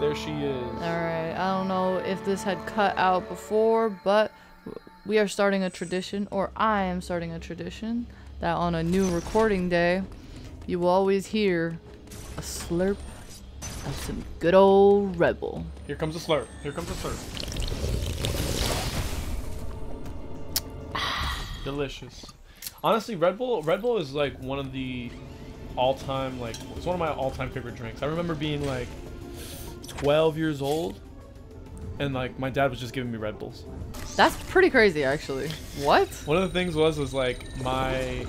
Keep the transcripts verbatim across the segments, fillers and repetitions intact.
There she is. Alright, I don't know if this had cut out before, but we are starting a tradition, or I am starting a tradition, that on a new recording day, you will always hear a slurp of some good old Red Bull. Here comes a slurp. Here comes a slurp. Delicious. Honestly, Red Bull, Red Bull is like one of the all-time, like, it's one of my all-time favorite drinks. I remember being like twelve years old, and like my dad was just giving me Red Bulls. That's pretty crazy, actually. What? One of the things was was like my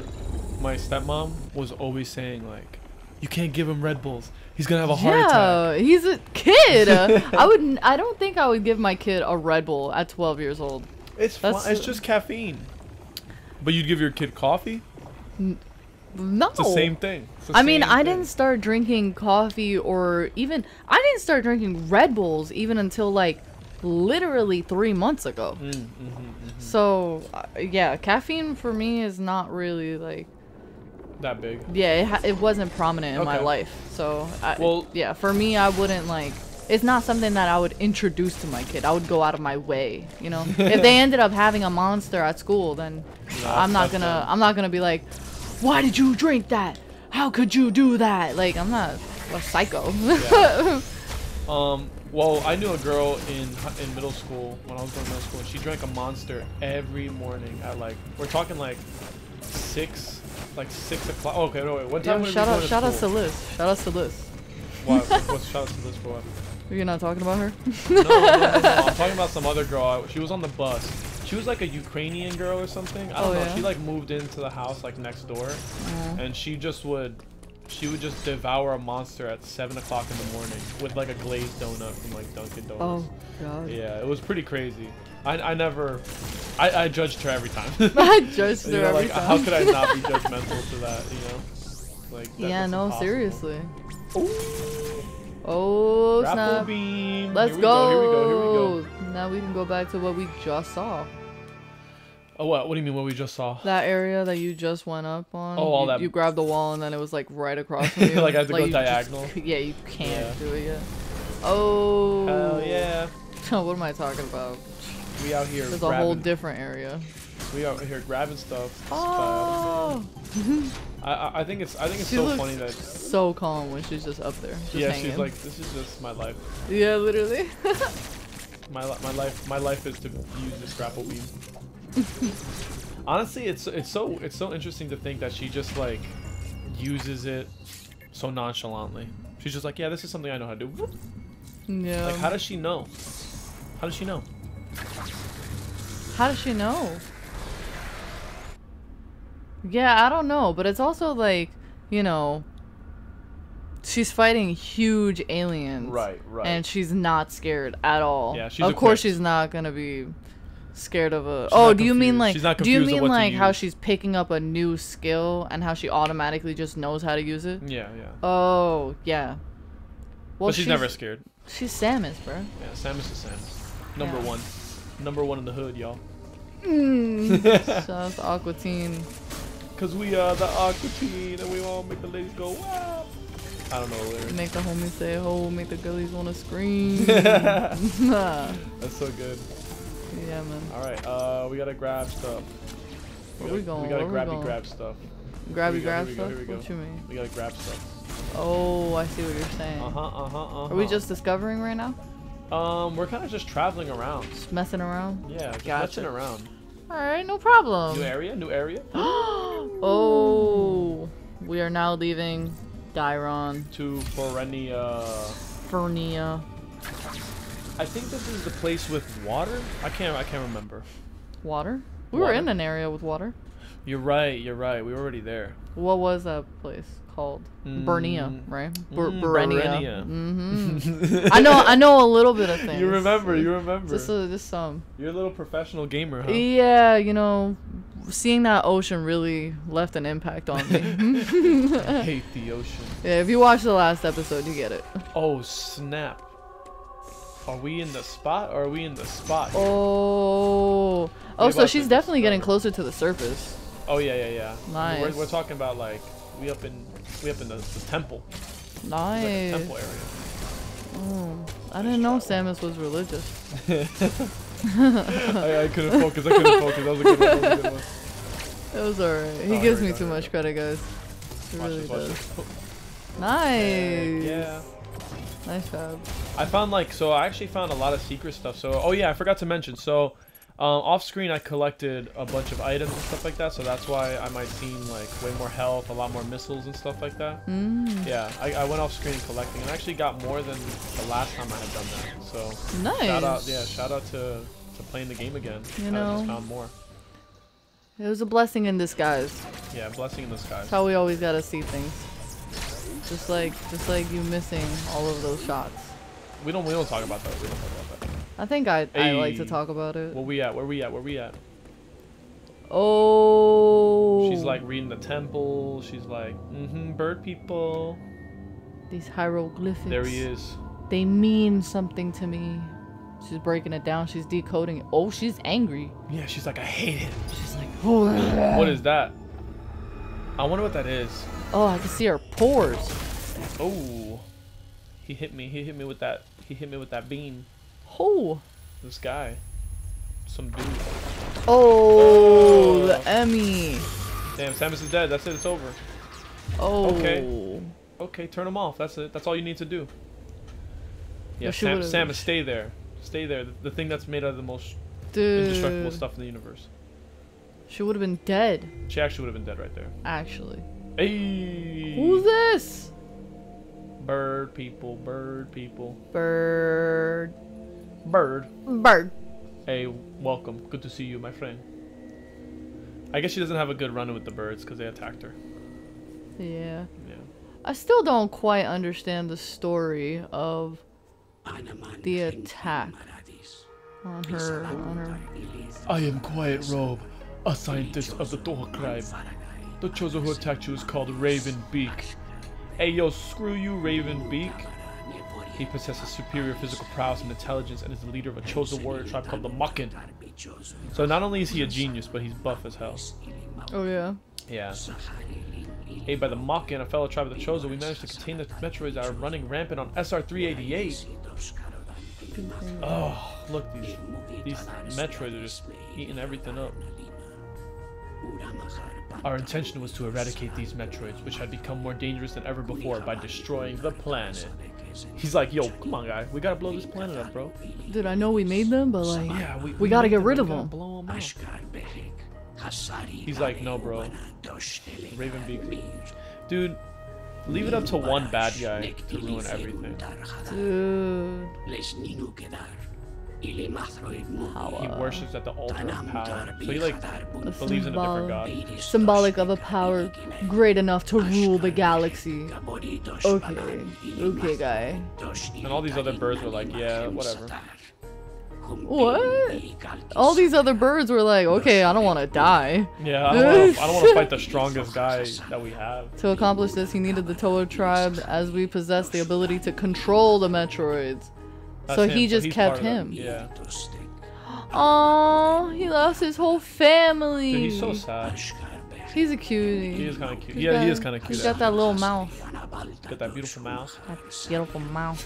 my stepmom was always saying like, you can't give him Red Bulls. He's gonna have a heart yeah, attack. He's a kid. I wouldn't. I don't think I would give my kid a Red Bull at twelve years old. It's That's, it's just caffeine. But you'd give your kid coffee? No. It's the same thing. The I same mean, I thing. didn't start drinking coffee or even... I didn't start drinking Red Bulls even until, like, literally three months ago. Mm, mm-hmm, mm-hmm. So, uh, yeah, caffeine for me is not really, like... that big. Yeah, it, ha it wasn't prominent in okay. my life. So, I, well, yeah, for me, I wouldn't, like... It's not something that I would introduce to my kid. I would go out of my way, you know. If they ended up having a Monster at school, then no, I'm not gonna, fun. I'm not gonna be like, why did you drink that? How could you do that? Like, I'm not a psycho. Yeah. um, well, I knew a girl in in middle school when I was going to middle school. She drank a Monster every morning at like, we're talking like six, like six o'clock. Oh, okay, no wait. What time? Yo, shout out, shout out to Liz. Shout out to Liz. Why? What's shout out to Liz for? What? You're not talking about her? no, no, no, no, I'm talking about some other girl. She was on the bus. She was like a Ukrainian girl or something. I don't oh, know. Yeah? She like moved into the house like next door, mm. and she just would, she would just devour a Monster at seven o'clock in the morning with like a glazed donut from like Dunkin' Donuts. Oh god. Yeah, it was pretty crazy. I I never, I I judged her every time. I judged her you know, every like, time. How could I not be judgmental to that? You know, like that yeah, no, impossible. seriously. Ooh. Oh snap. Beam. Let's go. go. Here we go. Here we go. Now we can go back to what we just saw. Oh, what? What do you mean what we just saw? That area that you just went up on. Oh, all you, that. You grabbed the wall and then it was like right across from you. Like I have to like, go diagonal. Just, yeah, you can't yeah. do it yet. Oh. Hell yeah. What am I talking about? We out here. There's grabbing. a whole different area. We out here grabbing stuff. Oh. I, I think it's I think it's she so looks funny that so calm when she's just up there. Just yeah, hanging. She's like, this is just my life. Yeah, literally. my my life my life is to use this grapple beam. Honestly, it's it's so it's so interesting to think that she just like uses it so nonchalantly. She's just like, yeah, this is something I know how to do. Yeah. Like, how does she know? How does she know? How does she know? Yeah, I don't know, but it's also like, you know, she's fighting huge aliens, right? Right. And she's not scared at all. Yeah, she's of course she's not gonna be scared of a. She's oh, do you mean like? She's not do you mean like how she's picking up a new skill and how she automatically just knows how to use it? Yeah, yeah. Oh, yeah. Well, but she's, she's never scared. She's Samus, bro. Yeah, Samus is Samus. Number yeah. one, number one in the hood, y'all. Mm. Shout out to Aqua Teen. Cause we are the Aqua Teen and we all make the ladies go wow. I don't know lyrics. Make the homies say ho, make the girlies wanna scream. That's so good. Yeah, man. Alright, uh, we gotta grab stuff. We Where gotta, we going? We gotta Where grabby we grab stuff. Grabby grab go, stuff? Go, what you mean? We gotta grab stuff. Oh, I see what you're saying. Uh-huh, uh-huh, uh-huh. Are we just discovering right now? Um, we're kind of just traveling around. Just messing around? Yeah, just gotcha. messing around. Alright, no problem. New area, new area. Oh, we are now leaving Dairon. To Ferenia. Ferenia. I think this is the place with water? I can't I can't remember. Water? We water. were in an area with water. You're right, you're right. We were already there. What was that place called? Mm. Bernia, right? Berenia. Mm, mm-hmm. I know I know a little bit of things. You remember, you remember. Just, uh, just um, you're a little professional gamer, huh? Yeah, you know, seeing that ocean really left an impact on me. I hate the ocean. Yeah, if you watch the last episode, you get it. Oh, snap. Are we in the spot or are we in the spot? Here? Oh, oh so she's definitely getting closer to the surface. Oh, yeah, yeah, yeah. Nice. We're, we're talking about, like, we up in we up in the, the temple. Nice. Like a temple area. Mm. I didn't know Samus was religious. I, I couldn't focus, I couldn't focus. That was a good one. That was a good one. It was alright. He oh, gives me too much go. credit, guys. He watch really this, watch does. This. Nice. Yeah. Nice job. I found like, so I actually found a lot of secret stuff. So, oh yeah, I forgot to mention. So, uh, off screen, I collected a bunch of items and stuff like that. So that's why I might seem like way more health, a lot more missiles and stuff like that. Mm. Yeah, I, I went off screen collecting and I actually got more than the last time I had done that. So, nice. Shout out, yeah, shout out to, to playing the game again. You know, I just found more. It was a blessing in disguise. Yeah, blessing in disguise. That's how we always gotta see things. Just like, just like you missing all of those shots. We don't, we don't talk about that. We don't talk about that. I think I, hey. I like to talk about it. Where we at? Where we at? Where we at? Oh. She's like reading the temple. She's like, mm-hmm, bird people. These hieroglyphics. There he is. They mean something to me. She's breaking it down. She's decoding it. Oh, she's angry. Yeah, she's like, I hate it. She's like, oh. What is that? I wonder what that is. Oh, I can see her pores. Oh, he hit me. He hit me with that. He hit me with that beam. Oh, this guy, some dude. Oh, oh. The Emmy. Damn, Samus is dead. That's it. It's over. Oh. Okay. Okay, turn him off. That's it. That's all you need to do. Yeah, Sam, Samus, stay there. Stay there. The, the thing that's made out of the most Dude. indestructible stuff in the universe. She would have been dead. She actually would have been dead right there. Actually. Hey. Who's this? Bird people, bird people. Bird. Bird. Bird. Hey, welcome. Good to see you, my friend. I guess she doesn't have a good run with the birds because they attacked her. Yeah. Yeah. I still don't quite understand the story of the attack on her. On her. I am Quiet Robe. A scientist of the Thoha tribe. The Chozo who attacked you is called Raven Beak. Hey yo, screw you, Raven Beak. He possesses superior physical prowess and intelligence and is the leader of a Chozo warrior tribe called the Mawkin. So not only is he a genius, but he's buff as hell. Oh yeah? Yeah. Hey, by the Mawkin, a fellow tribe of the Chozo, we managed to contain the Metroids that are running rampant on S R three eighty-eight. Oh, look, these, these Metroids are just eating everything up. Our intention was to eradicate these Metroids, which had become more dangerous than ever before, by destroying the planet. He's like, yo, come on, guy. We gotta blow this planet up, bro. Dude, I know we made them, but like, yeah, we, we, we gotta get them, rid of them. Blow them up. He's like, no, bro. Raven Beak. Dude, leave it up to one bad guy to ruin everything. Dude. He worships at the altar of power, so he like believes in a different god. Symbolic of a power great enough to rule the galaxy. Okay, okay, guy. And all these other birds were like, yeah, whatever. What? All these other birds were like, okay, I don't want to die. Yeah, I don't want to fight the strongest guy that we have. To accomplish this, he needed the Thoha tribe, as we possess the ability to control the Metroids. So he just kept him. Yeah. Aww, he lost his whole family. Dude, he's so sad. He's a cutie. He is kind of cute. He's yeah, got, he is kind of cute. He's got that little mouth. Got that beautiful mouth. That beautiful mouth.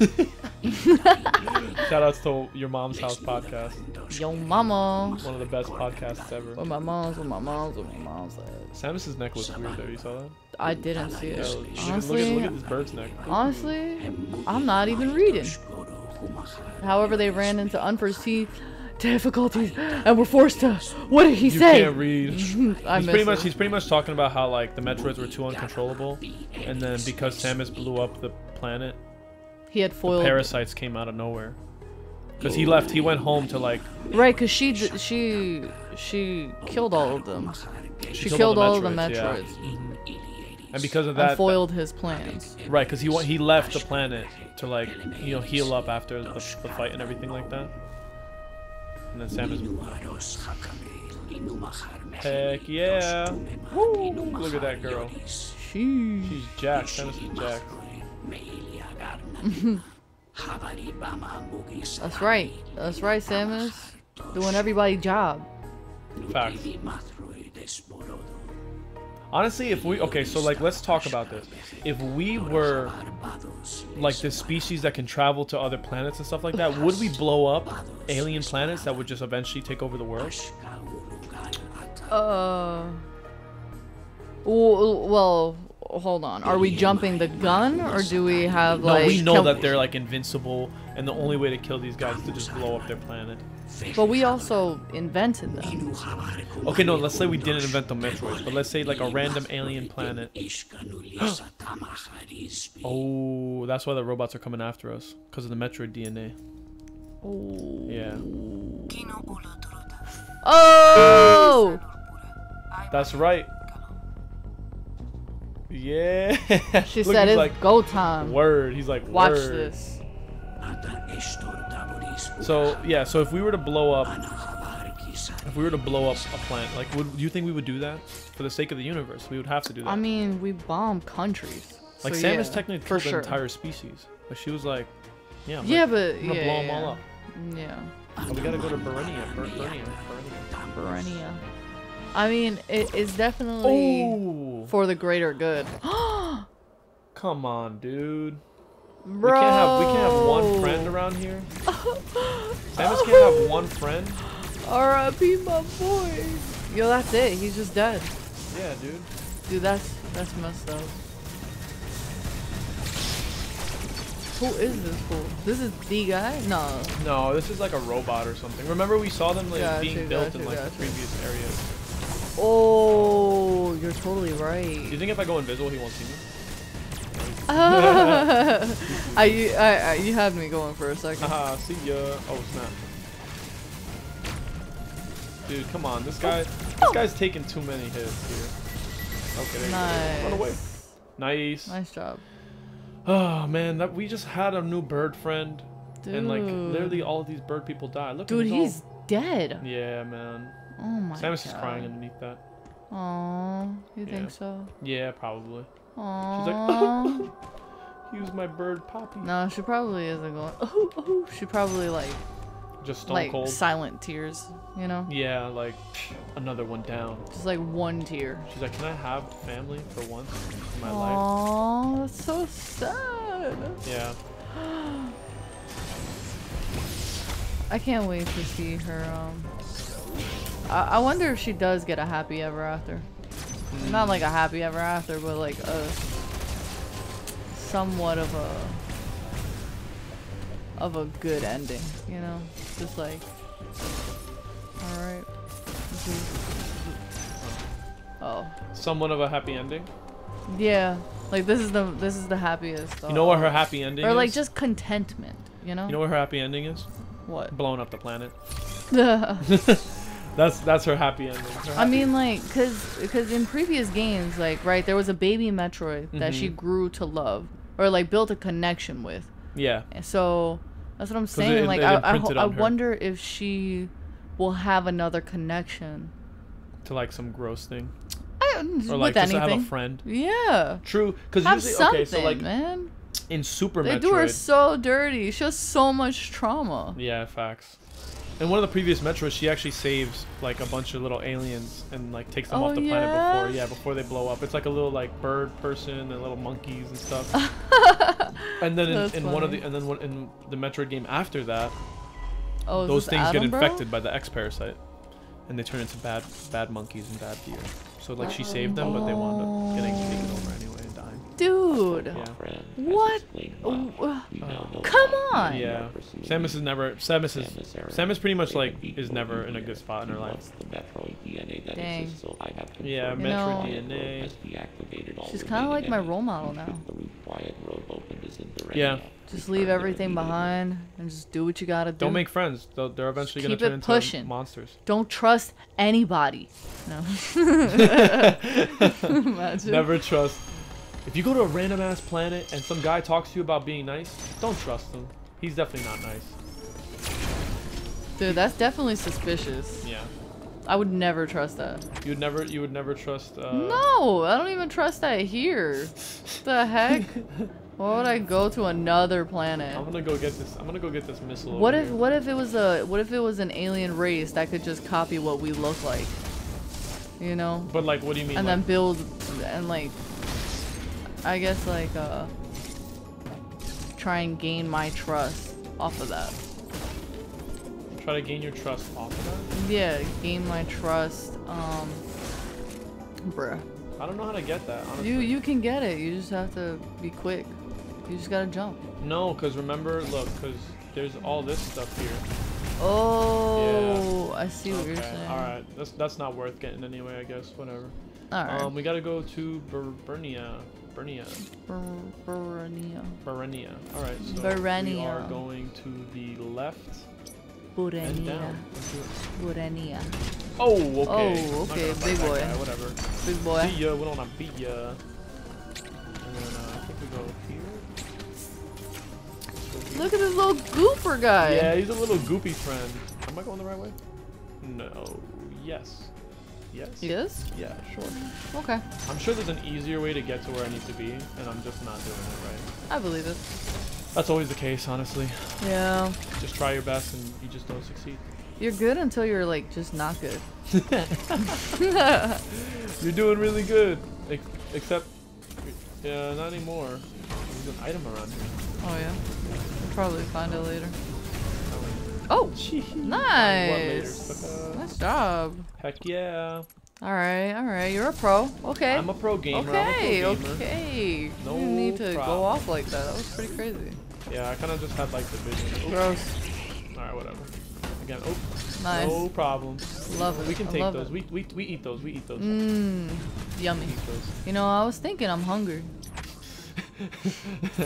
Shout out to Your Mom's House podcast. Yo mama. One of the best podcasts ever. With my mom's, with my mom's, with my mom's. Samus's neck was weird there. You saw that? I didn't see it. So, honestly, look at, look at this bird's neck. Honestly, I'm not even reading. However, they ran into unforeseen difficulties and were forced to. What did he you say? You can't read. I he's pretty much it. he's pretty much talking about how like the Metroids were too uncontrollable, and then because Samus blew up the planet, he had foiled. The parasites came out of nowhere. Because he left, he went home to like. Right, because she she she killed all of them. She, she killed all of the Metroids. All of the Metroids. Yeah. Mm-hmm. And because of that, and foiled his plans. Right, because he he left the planet to like you know heal up after the, the fight and everything like that. And then Samus. Heck yeah! Woo. Look at that girl. Sheesh. She's jacked. Samus is jacked. That's right. That's right, Samus. Doing everybody's job. Facts. Honestly, if we... Okay, so, like, let's talk about this. If we were, like, this species that can travel to other planets and stuff like that, would we blow up alien planets that would just eventually take over the world? Uh... Well, hold on. Are we jumping the gun, or do we have, like... No, we know that they're, like, invincible, and the only way to kill these guys is to just blow up their planet. But we also invented them. Okay, no, let's say we didn't invent the Metroids, but let's say like a random alien planet. Oh, that's why the robots are coming after us, because of the Metroid D N A. Oh. Yeah. Oh! That's right. Yeah. She Look, said it's like, go time. Word. He's like, watch word. this. So yeah, so if we were to blow up, if we were to blow up a planet, like, would you think we would do that for the sake of the universe? We would have to do that. I mean, we bomb countries. Like, so, Samus yeah, technically killed sure. the entire species, but she was like, yeah, I'm yeah, gonna, but I'm gonna yeah, blow them yeah. all up. Yeah. Oh, we gotta go to Ferenia. Ferenia. Ferenia. I mean, it is definitely oh. for the greater good. Come on, dude. Bro. We can't have we can't have one friend around here. Samus can't have one friend. R I P my boy. Yo, that's it. He's just dead. Yeah, dude. Dude, that's that's messed up. Who is this fool? This is the guy? No. No, this is like a robot or something. Remember we saw them like gotcha, being built gotcha, in like gotcha. the previous areas. Oh, you're totally right. Do you think if I go invisible, he won't see me? I, I, I, you had me going for a second. Haha, see ya. Oh, snap. Dude, come on. This guy, oh. this guy's taking too many hits here. Okay, there nice. you go. Run away. Nice. Nice job. Oh, man. That, we just had a new bird friend. Dude. And, like, literally all of these bird people died. Look Dude, at he's all... dead. Yeah, man. Oh, my Samus God. Samus is crying underneath that. Aw, you yeah. think so? Yeah, probably. Aww. She's like, oh, he was my bird poppy. No, she probably isn't going, oh, oh. She probably, like, just stone like cold. silent tears, you know? Yeah, like, another one down. Just, like, one tear. She's like, can I have family for once in my Aww, life? Aw, that's so sad. Yeah. I can't wait to see her, um... I, I wonder if she does get a happy ever after. Not like a happy ever after, but like a somewhat of a of a good ending, you know? Just like, all right. This is, oh. Somewhat of a happy ending? Yeah. Like, this is the this is the happiest. Uh, you know what her happy ending is? Or like is? just contentment, you know? You know what her happy ending is? What? Blowing up the planet. That's that's her happy ending. Her happy I mean, like, cause, cause in previous games, like, right, there was a baby Metroid that mm-hmm. she grew to love, or like built a connection with. Yeah. And so that's what I'm saying. It, like, it I I, I wonder if she will have another connection. To like some gross thing. I, or like with just anything. have a friend. Yeah. True. Cause have usually, something, okay, so like, man. In Super they Metroid, they do her so dirty. She has so much trauma. Yeah. Facts. In one of the previous Metroids, she actually saves like a bunch of little aliens and like takes them oh, off the yeah? planet before, yeah, before they blow up. It's like a little like bird person and little monkeys and stuff. and then in, in one of the and then in the Metroid game after that, oh, those things Adam, get infected bro? by the X parasite, and they turn into bad bad monkeys and bad deer. So like oh, she saved them, no. but they wound up getting taken over anyway and dying. Dude, yeah. what? Uh, Come on! Yeah, Samus is never. Samus is. Samus pretty much like is never in a good spot in her life. Dang. Yeah, Metroid D N A. She's kind of like my role model now. Yeah. Just leave everything behind and just do what you gotta do. Don't make friends. They'll, they're eventually just gonna turn into pushing. monsters. Don't trust anybody. No. Imagine. Never trust. If you go to a random ass planet and some guy talks to you about being nice, don't trust him. He's definitely not nice. Dude, that's definitely suspicious. Yeah. I would never trust that. You would never you would never trust uh No, I don't even trust that here. What the heck? Why would I go to another planet? I'm gonna go get this I'm gonna go get this missile. What if here. what if it was a what if it was an alien race that could just copy what we look like? You know? But like what do you mean? And like, then build and like, I guess like, uh, try and gain my trust off of that. Try to gain your trust off of that? Yeah, gain my trust, um, bruh. I don't know how to get that, honestly. You, you can get it, you just have to be quick. You just gotta jump. No, because remember, look, because there's all this stuff here. Oh, yeah. I see what okay. you're saying. Alright, that's that's not worth getting anyway, I guess. Whatever. Alright. Um, we gotta go to Ferenia. Ferenia. Ferenia. Ferenia. Alright, so Ferenia. We are going to the left. Ferenia. And down. Ferenia. Oh, okay. Oh, okay, okay. Big boy. Guy. Whatever. Big boy. See ya, we don't wanna beat ya. And then, uh, I think we go here. Look at this little gooper guy. Yeah, he's a little goopy friend. Am I going the right way? No. Yes. Yes. Yes? Yeah, sure. Okay. I'm sure there's an easier way to get to where I need to be, and I'm just not doing it right. I believe it. That's always the case, honestly. Yeah. Just try your best, and you just don't succeed. You're good until you're, like, just not good. You're doing really good. Ex except, yeah, not anymore. There's an item around here. Oh, yeah? Probably find it later. Oh, Jeez. nice. Later, nice job. Heck yeah. All right, all right. You're a pro. Okay. I'm a pro gamer. Okay, I'm a pro gamer. okay. No you need to problem. go off like that. That was pretty crazy. Yeah, I kind of just had like the vision. Gross. All right, whatever. Again, oh, nice. No problem. Love it. We can I take those. We, we we eat those. We eat those. Mmm, yummy. Those. You know, I was thinking I'm hungry.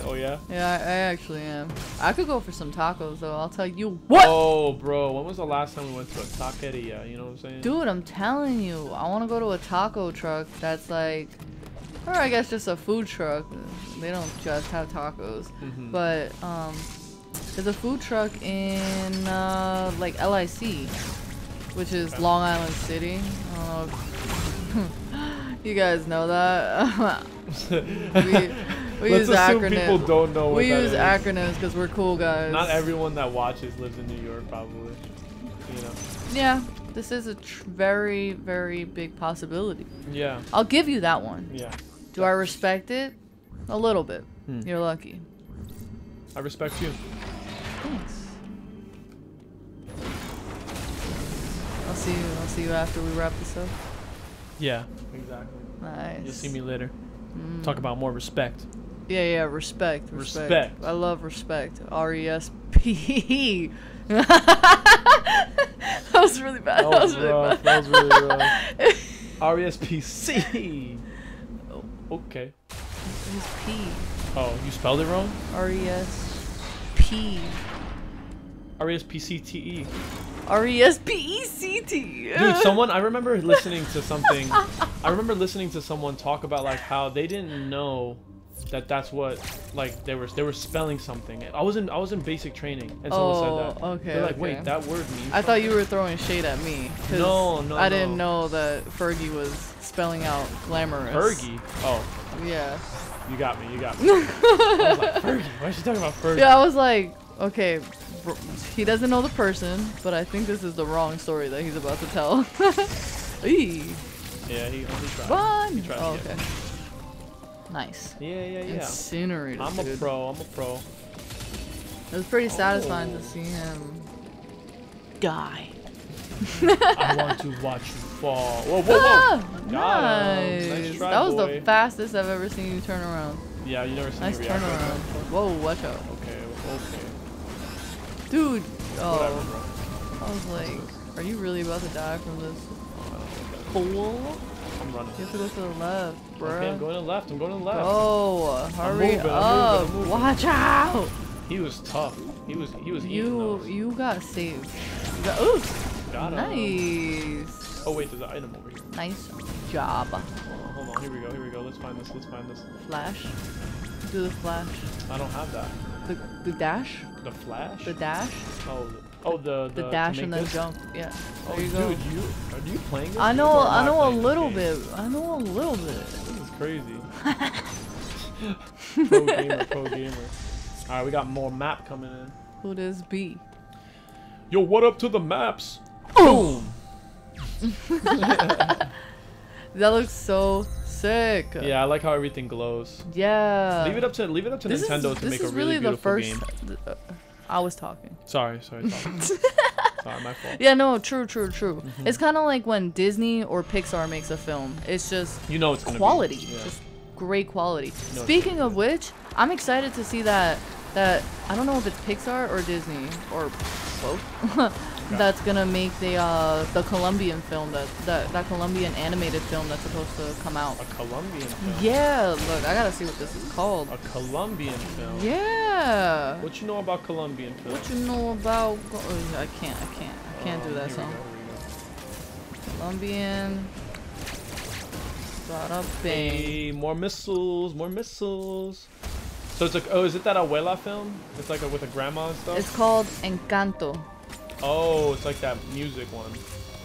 Oh yeah? Yeah, I, I actually am. I could go for some tacos though, I'll tell you what! Oh bro, when was the last time we went to a taqueria, you know what I'm saying? Dude, I'm telling you, I want to go to a taco truck that's like, or I guess just a food truck, they don't just have tacos, mm-hmm. but um, there's a food truck in uh, like L I C, which is okay. Long Island City. I don't know if you guys know that. we, We Let's use assume acronyms. people don't know what We that use is. acronyms because we're cool guys. Not everyone that watches lives in New York, probably. You know. Yeah, this is a tr very, very big possibility. Yeah. I'll give you that one. Yeah. Do I respect it? A little bit. Hmm. You're lucky. I respect you. Thanks. I'll see you. I'll see you after we wrap this up. Yeah. Exactly. Nice. You'll see me later. Mm. Talk about more respect. Yeah, yeah, respect, respect. Respect. I love respect. R E S P E. That was really bad. That was, that was really rough. bad. That was really rough. R E S P C. Oh. Okay. It was P. Oh, you spelled it wrong? R E S P. R E S P C T E. R E S P E C T. Dude, someone, I remember listening to something. I remember listening to someone talk about like how they didn't know that that's what like they were they were spelling something. I was in I was in basic training and someone oh, said that. Okay. They're like, okay. wait, that word means something. I thought you were throwing shade at me. No, no. I didn't no. know that Fergie was spelling out glamorous. Fergie. Oh. Yeah. You got me. You got me. I was like, Fergie. Why is she talking about Fergie? Yeah, I was like, okay. He doesn't know the person, but I think this is the wrong story that he's about to tell. Eee. Yeah, he only tried. Run! He tried oh, okay. Nice. Yeah, yeah, yeah. Incinerated. I'm dude. a pro. I'm a pro. It was pretty satisfying oh. to see him die. I want to watch you fall. Whoa, whoa, whoa! Ah, nice. nice try, that was boy. the fastest I've ever seen you turn around. Yeah, you never seen nice me react turnaround. Like that. Whoa, watch out. Okay, okay. Dude, oh, I was like, are you really about to die from this fool? I'm running. You have to go to the left, bro. Okay, I'm going to the left. I'm going to the left. Oh, hurry moving, up! I'm moving, I'm moving. Watch out! He was tough. He was, he was. You, you got saved. You got, ooh, got him. Nice. Oh wait, there's an item over here. Nice job. Hold on, hold on. Here we go. Here we go. Let's find this. Let's find this. Flash. Do the flash. I don't have that. The, the dash? The flash? The dash? Oh, the, oh, the, the, the dash and the this? jump. Yeah. Oh, there you go. Dude, you are you playing this? I know, I know a little bit. I know a little bit. This is crazy. Pro gamer, pro gamer. All right, we got more map coming in. Who this be? Yo, what up to the maps? Boom. That looks so. sick. Yeah, I like how everything glows. Yeah. Leave it up to leave it up to this Nintendo is, to make a really, really beautiful the first, game. Uh, I was talking. Sorry, sorry. Talking. Sorry, my fault. Yeah, no, true, true, true. Mm-hmm. It's kind of like when Disney or Pixar makes a film. It's just you know it's quality, be, yeah. just great quality. You know Speaking of which, I'm excited to see that that I don't know if it's Pixar or Disney or both. That's gonna make the uh the Colombian film that, that that Colombian animated film that's supposed to come out. A Colombian film. Yeah, look, I gotta see what this is called. A Colombian film. Yeah. What you know about Colombian film? What you know about? I can't, I can't, I can't um, do that song. Colombian. Bada bang. Hey, more missiles, more missiles. So it's like, oh, is it that abuela film? It's like a, with a grandma and stuff. It's called Encanto. Oh, it's like that music one,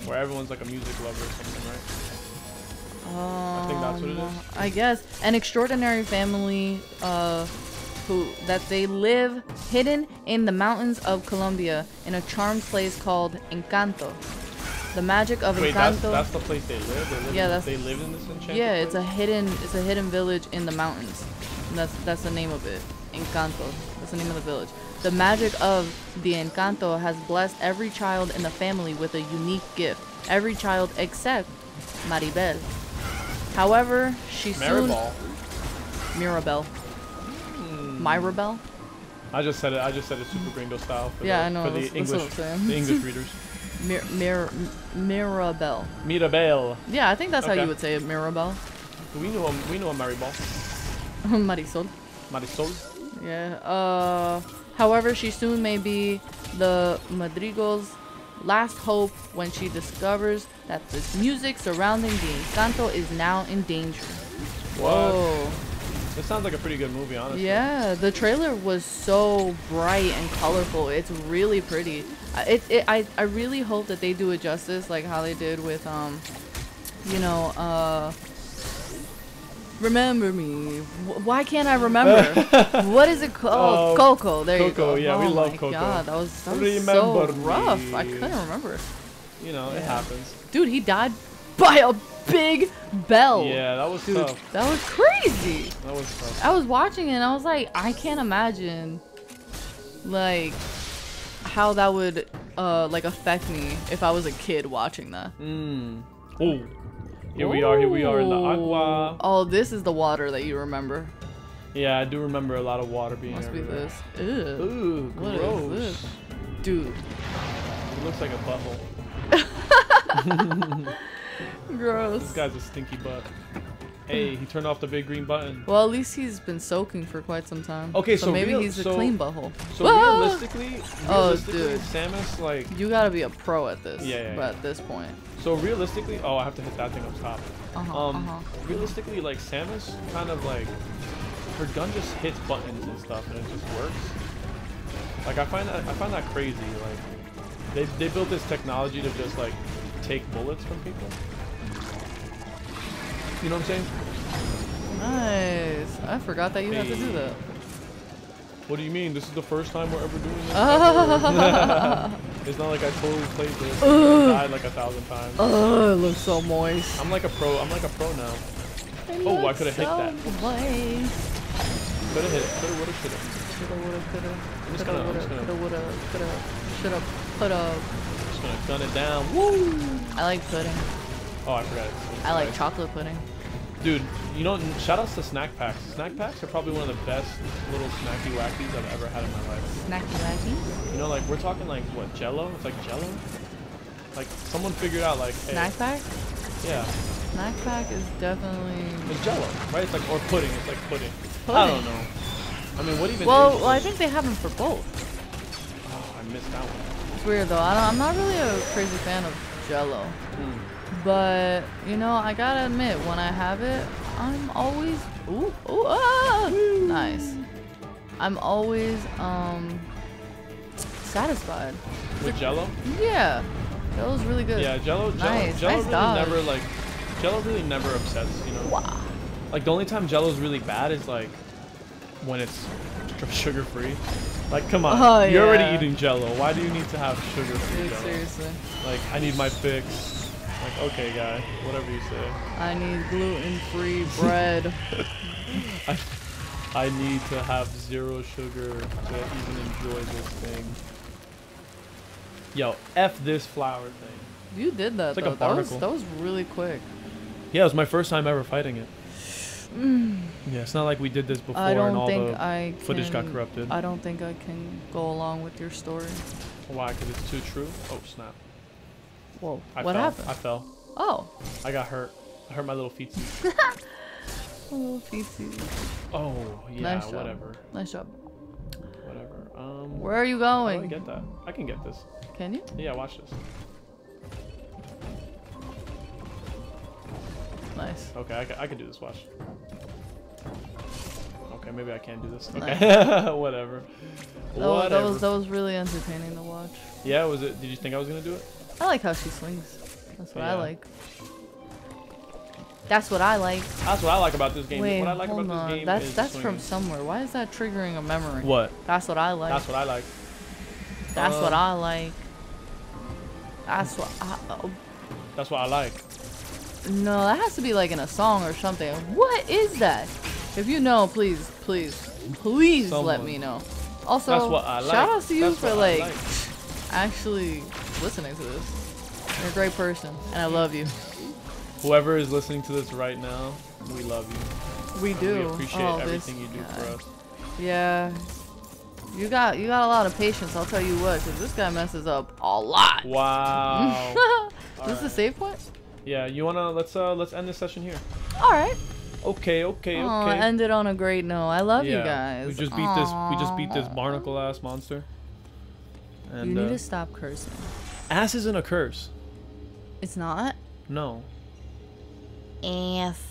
where everyone's like a music lover or something, right? Um, I think that's what it is. I guess an extraordinary family, uh, who that they live hidden in the mountains of Colombia in a charmed place called Encanto. The magic of Wait, Encanto. That's, that's the place they live. They live yeah, in, that's. They live in this enchanted yeah, place? It's a hidden, it's a hidden village in the mountains. And that's that's the name of it, Encanto. That's the name of the village. The magic of the Encanto has blessed every child in the family with a unique gift. Every child except Mirabel. However, she Mirabel. soon... Mirabel. Mm. Mirabel? I just said it. I just said it super Gringo style for yeah, the, I know, for the that's, English, that's the English readers. Mir, mir, Mirabel. Mirabel. Yeah, I think that's okay. how you would say it, Mirabel. We know a, we know a Mirabel. Marisol. Marisol. Yeah. Uh. However, she soon may be the Madrigals' last hope when she discovers that the music surrounding the Encanto is now in danger. Whoa. This sounds like a pretty good movie, honestly. Yeah, the trailer was so bright and colorful. It's really pretty. It, it, I, I really hope that they do it justice, like how they did with, um, you know, uh... Remember me. Why can't I remember? What is it called? Oh, Coco. There Coco, you go. Yeah, oh we love Coco. Oh my god, that was, that was so rough. Me. I couldn't remember. You know, yeah. it happens. Dude, he died by a big bell. Yeah, that was Dude, tough. That was crazy. That was tough. I was watching it and I was like, I can't imagine like how that would uh, like affect me if I was a kid watching that. Mm. Oh. Here Ooh. we are, here we are in the agua. Oh, this is the water that you remember. Yeah, I do remember a lot of water being Must everywhere. Must be this. Ew. Ooh, what gross. Is this? Dude. It looks like a butthole. Gross. This guy's a stinky butt. Hey, he turned off the big green button. Well, at least he's been soaking for quite some time. Okay, so, so maybe he's so, a clean butthole. So Whoa! realistically, realistically oh, dude. Samus, like... You gotta be a pro at this, yeah, yeah, yeah. But at this point. So realistically... Oh, I have to hit that thing up top. Uh-huh, um, uh-huh. Realistically, like, Samus kind of, like... Her gun just hits buttons and stuff, and it just works. Like, I find that, I find that crazy. Like, they, they built this technology to just, like, take bullets from people. You know what I'm saying? Nice. I forgot that you hey. had to do that. What do you mean? This is the first time we're ever doing this. Ever. It's not like I totally played this. Ugh. I died like a thousand times. Oh, it looks so moist. I'm like a pro. I'm like a pro now. It oh, I could have so hit that. Could have hit it. Could have, would have, should have. Should have, would have, could have. I'm just gonna, I'm just gonna. Could have, would have, could have. Should have, put up. I'm just gonna gun it down. Woo! I like pudding. Oh, I forgot. It's I like nice. chocolate pudding. Dude, you know, shout outs to snack packs. Snack packs are probably one of the best little snacky wackies I've ever had in my life. Snacky wacky? You know, like, we're talking like, what, Jello? It's like Jello? Like, someone figured out, like, hey. Snack pack? Yeah. Snack pack is definitely... It's Jello, right? It's like, or pudding. It's like pudding. pudding. I don't know. I mean, what even well, is Well, I think they have them for both. Oh, I missed that one. It's weird, though. I don't, I'm not really a crazy fan of Jello. Mm. But, you know, I gotta admit, when I have it, I'm always... Ooh, ooh, ah! Woo. Nice. I'm always, um... satisfied. With Jello? Yeah. Jello's really good. Yeah, Jello, Jello, nice. Jello nice really dog. never, like... Jello really never upsets, you know? Wow. Like, the only time Jello's really bad is, like, when it's sugar-free. Like, come on. Oh, You're yeah. already eating Jello. Why do you need to have sugar-free Jello? Seriously. Like, I need my fix. Like, okay, guy, whatever you say. I need gluten-free bread. I, I need to have zero sugar to even enjoy this thing. Yo, F this flower thing. You did that, it's like though. A barnacle. That was, that was really quick. Yeah, it was my first time ever fighting it. Mm. Yeah, it's not like we did this before I don't and all think the I footage can, got corrupted. I don't think I can go along with your story. Why? Because it's too true? Oh, snap. Whoa, I what fell. happened? I fell. Oh. I got hurt. I hurt my little feetsies. My little feetsies. Oh, yeah, nice job. whatever. Nice job. Whatever. Um, Where are you going? I can get that. I can get this. Can you? Yeah, watch this. Nice. Okay, I can, I can do this, watch. Okay, maybe I can't do this. Okay, nice. Whatever. That, Whatever. That, was, that was really entertaining to watch. Yeah, was it? Did you think I was going to do it? I like how she swings. That's what yeah. I like. That's what I like. That's what I like about this game. Wait, what I like hold about on. This game that's, is That's swinging. From somewhere. Why is that triggering a memory? What? That's what I like. That's what I like. That's um, what I like. That's what I... Oh. That's what I like. No, that has to be like in a song or something. What is that? If you know, please, please, please Someone. let me know. Also, that's what I like. Shout out to you that's for like, like actually listening to this. You're a great person, and I love you. Whoever is listening to this right now, we love you. We do. We appreciate oh, everything you do guy. for us. Yeah, you got you got a lot of patience. I'll tell you what, because this guy messes up a lot. Wow. Is this right. a save point? Yeah, you wanna let's uh let's end this session here. All right. Okay, okay, okay. Aww, end it on a great note. I love yeah, you guys. We just beat Aww. this. We just beat this barnacle ass monster. And, you need uh, to stop cursing. Ass isn't a curse. It's not? No. Ass.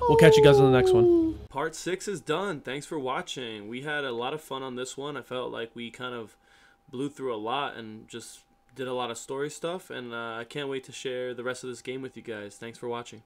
We'll catch you guys on the next one. Part six is done. Thanks for watching. We had a lot of fun on this one. I felt like we kind of blew through a lot and just did a lot of story stuff. And uh, I can't wait to share the rest of this game with you guys. Thanks for watching.